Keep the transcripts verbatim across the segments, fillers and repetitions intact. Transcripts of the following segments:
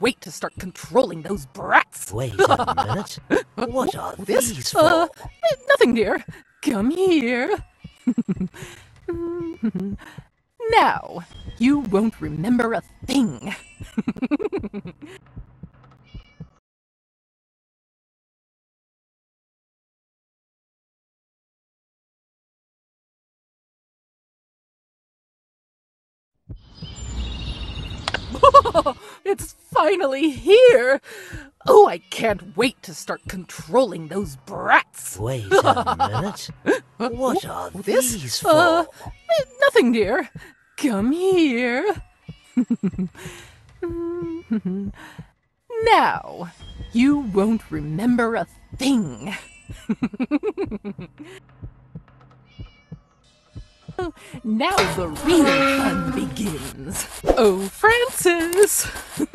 wait to start controlling those brats. Wait a minute. What are these for? Uh, nothing, dear. Come here. Now, you won't remember a thing. Oh, it's finally here! Oh, I can't wait to start controlling those brats! Wait a minute. What are these for? Uh, nothing, dear. Come here. Now, you won't remember a thing. Now the real fun begins. Oh, Francis!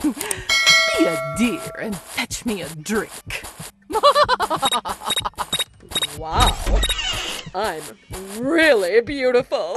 Be a dear and fetch me a drink. Wow, I'm really beautiful.